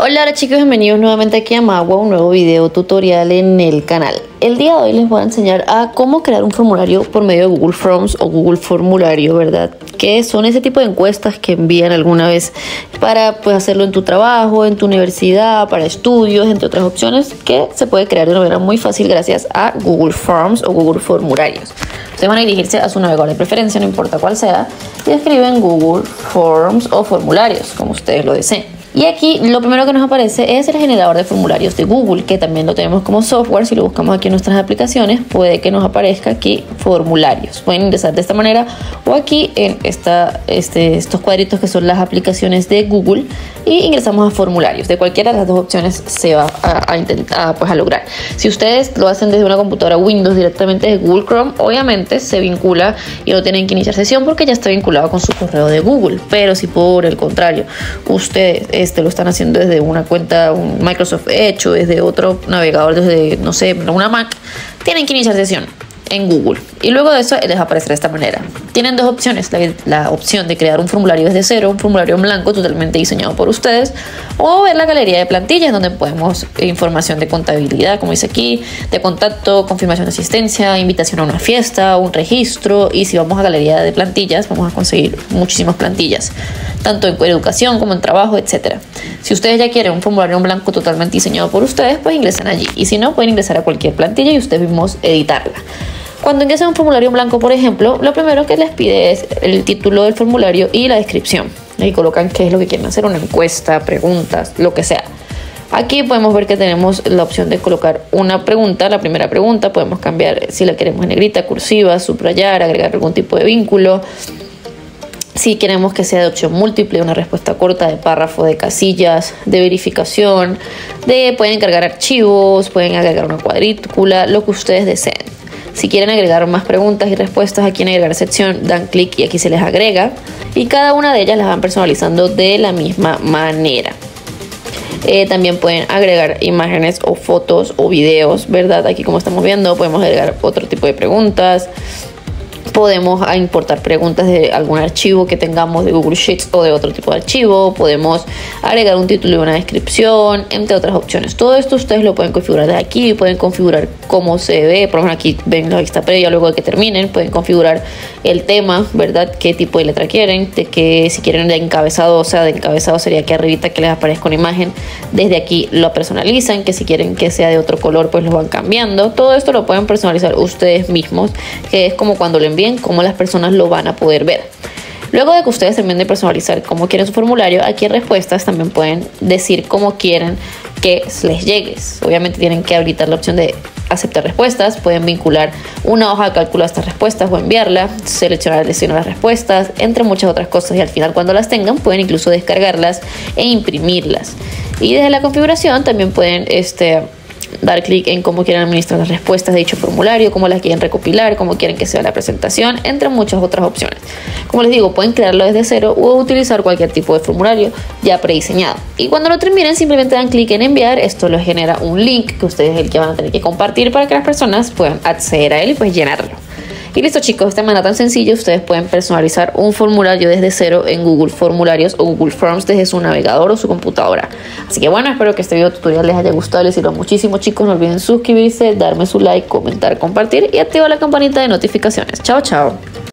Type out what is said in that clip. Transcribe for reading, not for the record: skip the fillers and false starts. Hola chicos, bienvenidos nuevamente aquí a Mawa, un nuevo video tutorial en el canal. El día de hoy les voy a enseñar a cómo crear un formulario por medio de Google Forms o Google Formulario, ¿verdad? Que son ese tipo de encuestas que envían alguna vez para pues, hacerlo en tu trabajo, en tu universidad, para estudios, entre otras opciones, que se puede crear de una manera muy fácil gracias a Google Forms o Google Formularios. Ustedes van a dirigirse a su navegador de preferencia, no importa cuál sea, y escriben Google Forms o Formularios, como ustedes lo deseen. Y aquí lo primero que nos aparece es el generador de formularios de Google, que también lo tenemos como software. Si lo buscamos aquí en nuestras aplicaciones, puede que nos aparezca aquí formularios. Pueden ingresar de esta manera o aquí en estos cuadritos que son las aplicaciones de Google y ingresamos a formularios. De cualquiera de las dos opciones se va a lograr. Si ustedes lo hacen desde una computadora Windows directamente de Google Chrome, obviamente se vincula y no tienen que iniciar sesión porque ya está vinculado con su correo de Google. Pero si por el contrario ustedes lo están haciendo desde una cuenta, un Microsoft Edge o desde otro navegador, desde, no sé, una Mac, tienen que iniciar sesión en Google y luego de eso les aparecerá de esta manera. Tienen dos opciones: la opción de crear un formulario desde cero, un formulario en blanco totalmente diseñado por ustedes, o ver la galería de plantillas donde podemos información de contabilidad, como dice aquí, de contacto, confirmación de asistencia, invitación a una fiesta, un registro. Y si vamos a galería de plantillas, vamos a conseguir muchísimas plantillas, tanto en educación como en trabajo, etcétera. Si ustedes ya quieren un formulario en blanco totalmente diseñado por ustedes, pues ingresan allí, y si no, pueden ingresar a cualquier plantilla y ustedes mismos editarla. Cuando ingresan un formulario en blanco, por ejemplo, lo primero que les pide es el título del formulario y la descripción. Ahí colocan qué es lo que quieren hacer, una encuesta, preguntas, lo que sea. Aquí podemos ver que tenemos la opción de colocar una pregunta. La primera pregunta podemos cambiar si la queremos en negrita, cursiva, subrayar, agregar algún tipo de vínculo. Si queremos que sea de opción múltiple, una respuesta corta, de párrafo, de casillas, de verificación, pueden cargar archivos, pueden agregar una cuadrícula, lo que ustedes deseen. Si quieren agregar más preguntas y respuestas, aquí en agregar sección dan clic y aquí se les agrega. Y cada una de ellas las van personalizando de la misma manera. También pueden agregar imágenes o fotos o videos, ¿verdad? Aquí como estamos viendo podemos agregar otro tipo de preguntas. Podemos importar preguntas de algún archivo que tengamos de Google Sheets o de otro tipo de archivo. Podemos agregar un título y una descripción, entre otras opciones. Todo esto ustedes lo pueden configurar desde aquí. Pueden configurar cómo se ve. Por ejemplo, aquí ven la vista previa luego de que terminen. Pueden configurar el tema, ¿verdad? Qué tipo de letra quieren. Si quieren de encabezado, o sea, de encabezado sería aquí arribita que les aparezca una imagen. Desde aquí lo personalizan. Que si quieren que sea de otro color, pues lo van cambiando. Todo esto lo pueden personalizar ustedes mismos, que es como cuando lo bien cómo las personas lo van a poder ver. Luego de que ustedes terminen de personalizar cómo quieren su formulario, aquí en respuestas también pueden decir cómo quieren que les llegue. Obviamente tienen que habilitar la opción de aceptar respuestas. Pueden vincular una hoja de cálculo a estas respuestas o enviarla, seleccionar las respuestas, entre muchas otras cosas. Y al final, cuando las tengan, pueden incluso descargarlas e imprimirlas. Y desde la configuración también pueden dar clic en cómo quieren administrar las respuestas de dicho formulario, cómo las quieren recopilar, cómo quieren que sea la presentación, entre muchas otras opciones. Como les digo, pueden crearlo desde cero o utilizar cualquier tipo de formulario ya prediseñado. Y cuando lo terminen, simplemente dan clic en enviar. Esto les genera un link que ustedes es el que van a tener que compartir para que las personas puedan acceder a él y pues llenarlo. Y listo chicos, de esta manera tan sencilla ustedes pueden personalizar un formulario desde cero en Google Formularios o Google Forms desde su navegador o su computadora. Así que bueno, espero que este video tutorial les haya gustado, les sirva muchísimo chicos. No olviden suscribirse, darme su like, comentar, compartir y activar la campanita de notificaciones. Chao, chao.